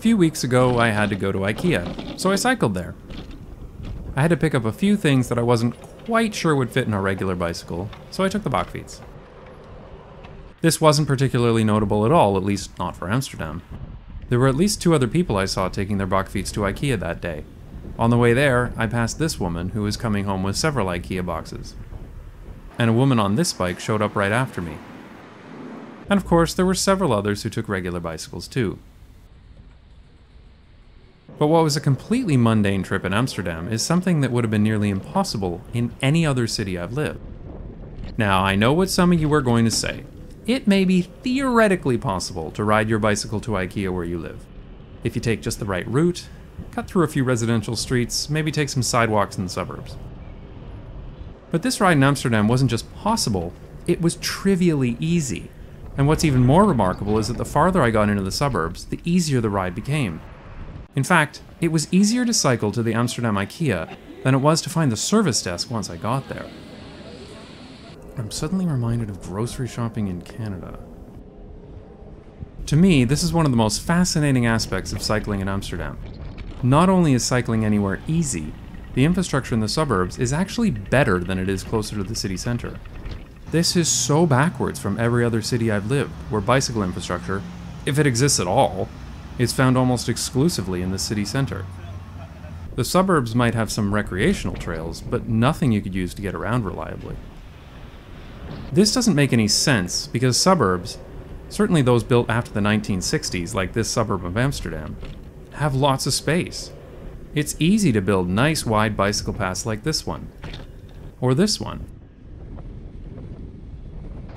A few weeks ago, I had to go to IKEA, so I cycled there. I had to pick up a few things that I wasn't quite sure would fit in a regular bicycle, so I took the bakfiets. This wasn't particularly notable at all, at least not for Amsterdam. There were at least two other people I saw taking their bakfiets to IKEA that day. On the way there, I passed this woman who was coming home with several IKEA boxes. And a woman on this bike showed up right after me. And of course, there were several others who took regular bicycles too. But what was a completely mundane trip in Amsterdam is something that would have been nearly impossible in any other city I've lived. Now, I know what some of you are going to say. It may be theoretically possible to ride your bicycle to IKEA where you live. If you take just the right route, cut through a few residential streets, maybe take some sidewalks in the suburbs. But this ride in Amsterdam wasn't just possible, it was trivially easy. And what's even more remarkable is that the farther I got into the suburbs, the easier the ride became. In fact, it was easier to cycle to the Amsterdam IKEA than it was to find the service desk once I got there. I'm suddenly reminded of grocery shopping in Canada. To me, this is one of the most fascinating aspects of cycling in Amsterdam. Not only is cycling anywhere easy, the infrastructure in the suburbs is actually better than it is closer to the city center. This is so backwards from every other city I've lived, where bicycle infrastructure, if it exists at all, is found almost exclusively in the city center. The suburbs might have some recreational trails, but nothing you could use to get around reliably. This doesn't make any sense, because suburbs, certainly those built after the 1960s, like this suburb of Amsterdam, have lots of space. It's easy to build nice wide bicycle paths like this one, or this one.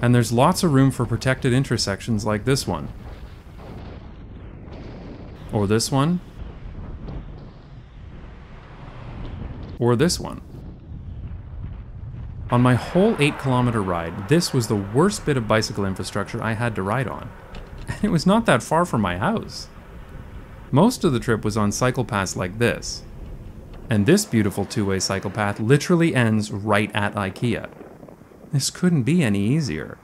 And there's lots of room for protected intersections like this one. Or this one. Or this one. On my whole 8-kilometer ride, this was the worst bit of bicycle infrastructure I had to ride on. And it was not that far from my house. Most of the trip was on cycle paths like this. And this beautiful two-way cycle path literally ends right at IKEA. This couldn't be any easier.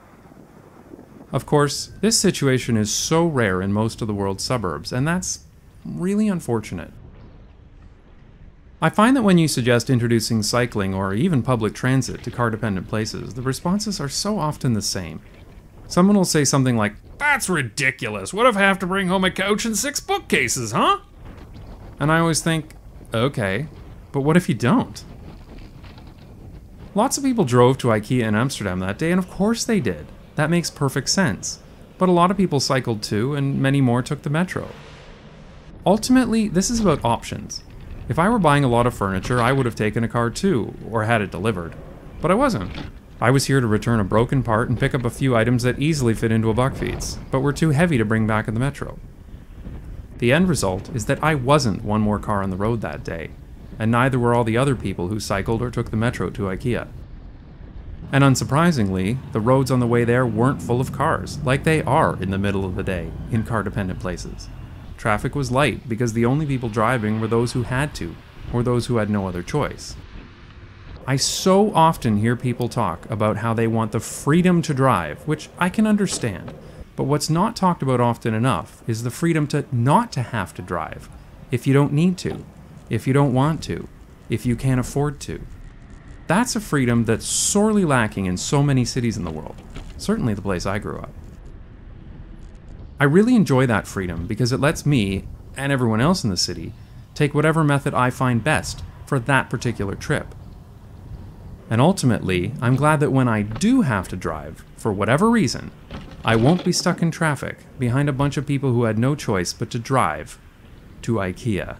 Of course, this situation is so rare in most of the world's suburbs, and that's really unfortunate. I find that when you suggest introducing cycling or even public transit to car-dependent places, the responses are so often the same. Someone will say something like, "That's ridiculous, what if I have to bring home a couch and 6 bookcases, huh?" And I always think, okay, but what if you don't? Lots of people drove to IKEA in Amsterdam that day, and of course they did. That makes perfect sense. But a lot of people cycled too, and many more took the metro. Ultimately, this is about options. If I were buying a lot of furniture, I would have taken a car too, or had it delivered. But I wasn't. I was here to return a broken part and pick up a few items that easily fit into a bakfiets, but were too heavy to bring back in the metro. The end result is that I wasn't one more car on the road that day. And neither were all the other people who cycled or took the metro to IKEA. And unsurprisingly, the roads on the way there weren't full of cars, like they are in the middle of the day in car-dependent places. Traffic was light because the only people driving were those who had to, or those who had no other choice. I so often hear people talk about how they want the freedom to drive, which I can understand, but what's not talked about often enough is the freedom to not to have to drive if you don't need to. If you don't want to, if you can't afford to. That's a freedom that's sorely lacking in so many cities in the world, certainly the place I grew up. I really enjoy that freedom because it lets me, and everyone else in the city, take whatever method I find best for that particular trip. And ultimately, I'm glad that when I do have to drive, for whatever reason, I won't be stuck in traffic behind a bunch of people who had no choice but to drive to IKEA.